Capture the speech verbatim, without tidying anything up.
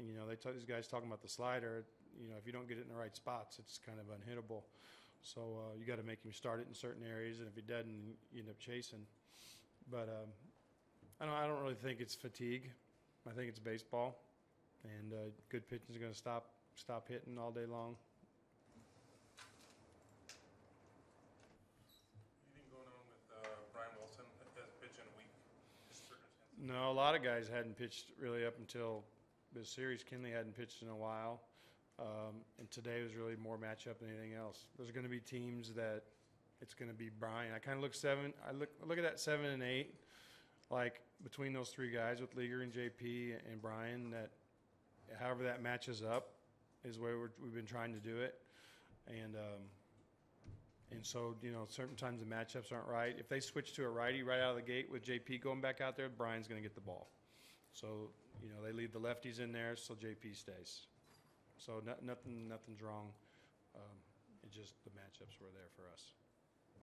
And, you know, they t- these guys talking about the slider. You know, if you don't get it in the right spots, it's kind of unhittable. So uh, you got to make him start it in certain areas, and if he doesn't, you end up chasing. But um, I don't. I don't really think it's fatigue. I think it's baseball, and uh, good pitching is going to stop stop hitting all day long. Anything going on with uh, Brian Wilson that has pitched in a week? No, a lot of guys hadn't pitched really up until this series. Kenley hadn't pitched in a while. Um, and today was really more matchup than anything else. There's going to be teams that it's going to be Brian. I kind of look seven. I look I look at that seven and eight, like between those three guys with Leaguer and J P and Brian. That however that matches up is where we're, we've been trying to do it. And um, and so you know, certain times the matchups aren't right. If they switch to a righty right out of the gate with J P going back out there, Brian's going to get the ball. So you know they leave the lefties in there, so J P stays. So no, nothing, nothing's wrong. Um, it just the matchups were there for us.